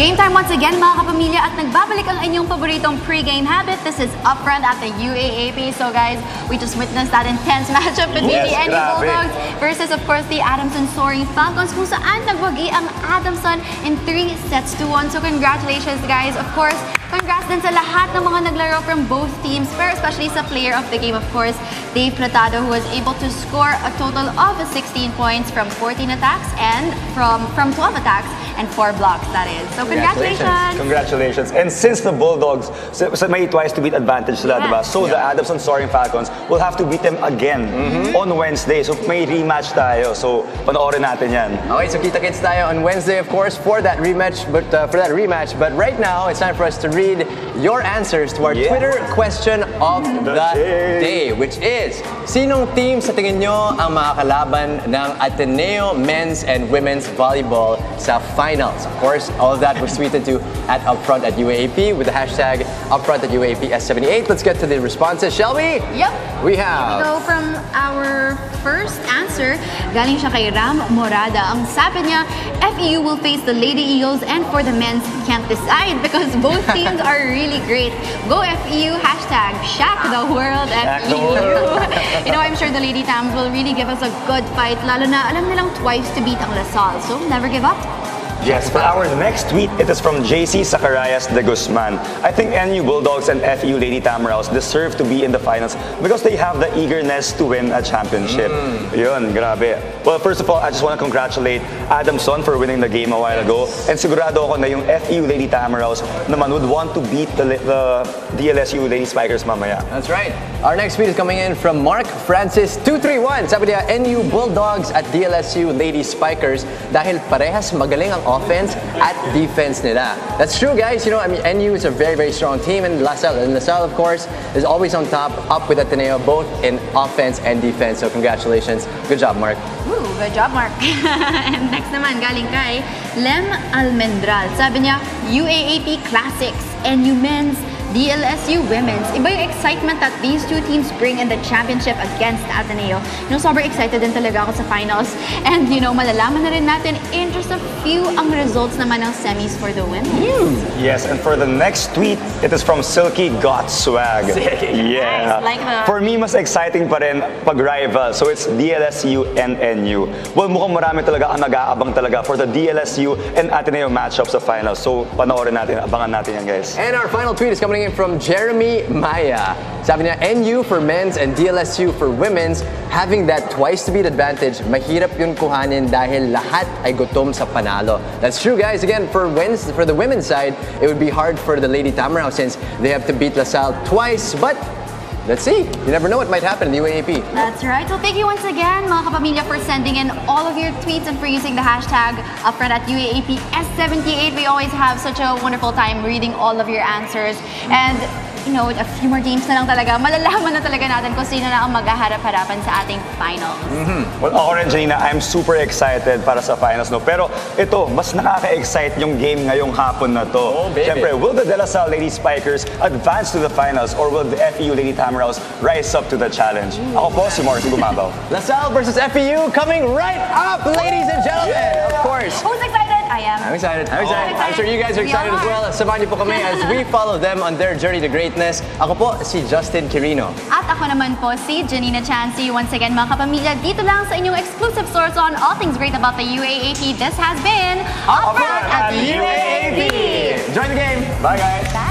Game time once again, mga kapamilya, at nagbabalik ang inyong paboritong pre-game habit. This is Upfront at the UAAP. So guys, we just witnessed that intense matchup between the NU Bulldogs versus, of course, the Adamson Soaring Falcons, kung saan nagwagi ang Adamson in 3 sets to 1. So congratulations, guys. Of course, congrats din sa lahat ng mga naglaro from both teams, pero especially sa player of the game, of course, Dave Platado, who was able to score a total of 16 points from 14 attacks and from 12 attacks and 4 blocks, that is. So congratulations! Congratulations! And since the Bulldogs may twice to beat advantage sila, diba? So the Adamson Soaring Falcons will have to beat them again on Wednesday. So may rematch tayo. So panoorin natin yan. Okay, so kita-kits tayo on Wednesday, of course, for that rematch. But right now, it's time for us to read your answers to our Twitter question of the day, which is, sinong team sa tingin nyo ang makakalaban ng Ateneo Men's and Women's Volleyball sa finals? Of course, all of that was tweeted to at Upfront at UAAP with the hashtag Upfront at UAAPS78. Let's get to the responses, shall we? Yep. We have... So from our first answer, galing siya kay Ram Morada. Ang sabi niya, FEU will face the Lady Eagles, and for the men's, can't decide because both teams are really great. Go FEU, hashtag Shack the World FEU. You know, I'm sure the Lady Tams will really give us a good fight, lalo na alam nilang twice to beat ang Lasal, so never give up. Yes, for our next tweet, it is from JC Sacarayas de Guzman. I think NU Bulldogs and FEU Lady Tamaraws deserve to be in the finals because they have the eagerness to win a championship. Yun, grabe. Well, first of all, I just want to congratulate Adamson for winning the game a while ago. And sigurado ako na yung FEU Lady Tamaraws naman would want to beat the DLSU Lady Spikers mamaya. That's right. Our next tweet is coming in from Mark Francis 231. Sabi niya, NU Bulldogs at DLSU Lady Spikers dahil parehas magaling ang offense at defense nila. That's true, guys. You know, I mean, NU is a very, very strong team, and LaSalle, of course, is always on top, up with Ateneo, both in offense and defense. So congratulations. Good job, Mark. Ooh, good job, Mark. And next naman, galing kay Lem Almendral. Sabi niya, UAAP Classics, NU Men's, DLSU Women's. Iba yung excitement that these two teams bring in the championship against Ateneo. You know, sobrang excited din talaga ako sa finals. And you know, malalaman na rin natin in just a few ang results naman ng semis for the women. Yes, and for the next tweet, it is from Silky Got Swag. Yeah. Nice, like that. For me, mas exciting pa rin pag-rival. So it's DLSU and NU. Well, mukhang marami talaga ang nag-aabang talaga for the DLSU and Ateneo matchups sa finals. So panoorin natin, abangan natin yan, guys. And our final tweet is coming from Jeremy Maya. Sabi niya, NU for men's and DLSU for women's, having that twice to beat advantage, mahirap yun kuhanin dahil lahat ay gutom sa panalo. That's true, guys. Again, for the women's side, it would be hard for the Lady Tamarao since they have to beat LaSalle twice, but let's see. You never know what might happen in the UAAP. That's right. So thank you once again, mga kapamilya, for sending in all of your tweets and for using the hashtag Upfront at UAAPS78. We always have such a wonderful time reading all of your answers. And you know, a few more games na lang talaga, malalaman na talaga natin kung sino na ang maghaharap-harapan sa ating finals. Well, ako rin, Janina, I'm super excited para sa finals, no? Pero ito, mas nakaka-excite yung game ngayong hapon na to. Siyempre, will the De La Salle Lady Spikers advance to the finals or will the FEU Lady Tamaraws rise up to the challenge? Ako po, si Marco Gumabao. La Salle versus FEU coming right up, ladies and gentlemen! Yeah! Of course! Who's excited? I am. I'm excited. I'm excited. I'm sure you guys are excited as well. Samahan niyo po kami as we follow them on their journey to greatness. Ako po si Justin Quirino. At ako naman po si Janina Chansey. Once again, mga kapamilya, dito lang sa inyong exclusive source on all things great about the UAAP. This has been Upfront at the UAAP. Enjoy the game. Bye, guys. Bye.